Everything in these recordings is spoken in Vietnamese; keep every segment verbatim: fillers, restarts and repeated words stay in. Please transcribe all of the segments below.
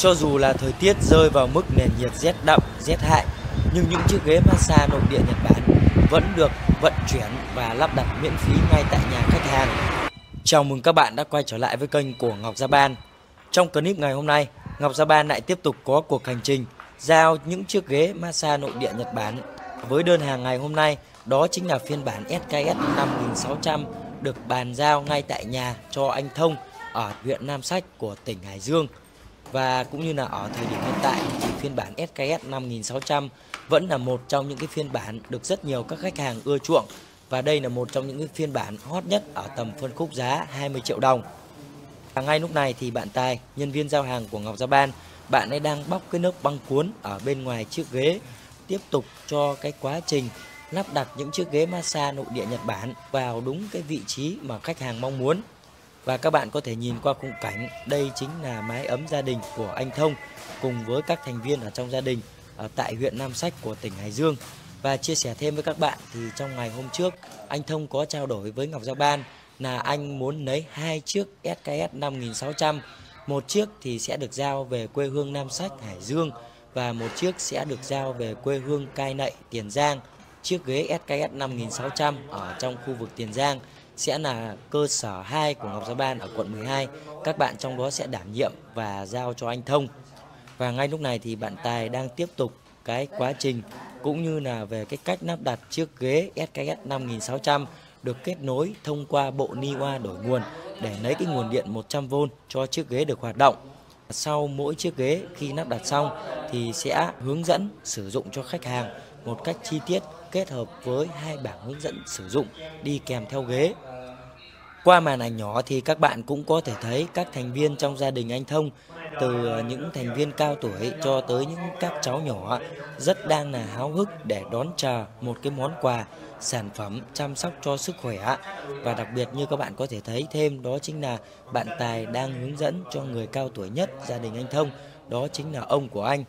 Cho dù là thời tiết rơi vào mức nền nhiệt rét đậm, rét hại, nhưng những chiếc ghế massage nội địa Nhật Bản vẫn được vận chuyển và lắp đặt miễn phí ngay tại nhà khách hàng. Chào mừng các bạn đã quay trở lại với kênh của Ngọc Japan. Trong clip ngày hôm nay, Ngọc Japan lại tiếp tục có cuộc hành trình giao những chiếc ghế massage nội địa Nhật Bản. Với đơn hàng ngày hôm nay, đó chính là phiên bản ét ca ét năm nghìn sáu trăm được bàn giao ngay tại nhà cho anh Thông ở huyện Nam Sách của tỉnh Hải Dương. Và cũng như là ở thời điểm hiện tại thì phiên bản ét ca ét năm nghìn sáu trăm vẫn là một trong những cái phiên bản được rất nhiều các khách hàng ưa chuộng. Và đây là một trong những cái phiên bản hot nhất ở tầm phân khúc giá hai mươi triệu đồng. Và ngay lúc này thì bạn Tài, nhân viên giao hàng của Ngọc Japan, bạn ấy đang bóc cái lớp băng cuốn ở bên ngoài chiếc ghế, tiếp tục cho cái quá trình lắp đặt những chiếc ghế massage nội địa Nhật Bản vào đúng cái vị trí mà khách hàng mong muốn. Và các bạn có thể nhìn qua khung cảnh, đây chính là mái ấm gia đình của anh Thông cùng với các thành viên ở trong gia đình ở tại huyện Nam Sách của tỉnh Hải Dương. Và chia sẻ thêm với các bạn thì trong ngày hôm trước, anh Thông có trao đổi với Ngọc Japan là anh muốn lấy hai chiếc ét ca ét năm nghìn sáu trăm, một chiếc thì sẽ được giao về quê hương Nam Sách, Hải Dương và một chiếc sẽ được giao về quê hương Cai Lậy, Tiền Giang. Chiếc ghế ét ca ét năm nghìn sáu trăm ở trong khu vực Tiền Giang sẽ là cơ sở hai của Ngọc Japan ở quận mười hai. Các bạn trong đó sẽ đảm nhiệm và giao cho anh Thông. Và ngay lúc này thì bạn Tài đang tiếp tục cái quá trình cũng như là về cái cách lắp đặt chiếc ghế ét ca ét năm nghìn sáu trăm được kết nối thông qua bộ ni oa đổi nguồn để lấy cái nguồn điện một trăm vôn cho chiếc ghế được hoạt động. Sau mỗi chiếc ghế khi lắp đặt xong thì sẽ hướng dẫn sử dụng cho khách hàng một cách chi tiết kết hợp với hai bảng hướng dẫn sử dụng đi kèm theo ghế. Qua màn ảnh nhỏ thì các bạn cũng có thể thấy các thành viên trong gia đình anh Thông, từ những thành viên cao tuổi cho tới những các cháu nhỏ, rất đang là háo hức để đón chờ một cái món quà, sản phẩm chăm sóc cho sức khỏe. Và đặc biệt như các bạn có thể thấy thêm, đó chính là bạn Tài đang hướng dẫn cho người cao tuổi nhất gia đình anh Thông, đó chính là ông của anh.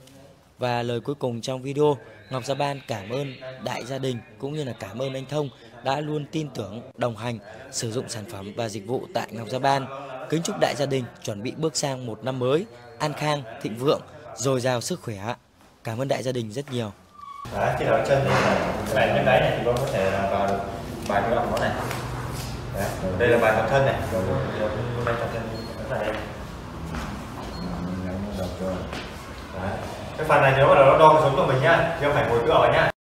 Và lời cuối cùng trong video, Ngọc Japan cảm ơn đại gia đình cũng như là cảm ơn anh Thông đã luôn tin tưởng, đồng hành, sử dụng sản phẩm và dịch vụ tại Ngọc Japan. Kính chúc đại gia đình chuẩn bị bước sang một năm mới an khang, thịnh vượng, dồi dào sức khỏe. Cảm ơn đại gia đình rất nhiều. Đó, chế độ trên thì các bạn bên đấy thì con có thể vào được bài tự động này. Đó, đây là bài tập thân này, rồi bài tập thân rất là đẹp. Cái phần này nếu mà nó đo xuống cho mình nhá, chứ không phải ngồi cứ ở nhá.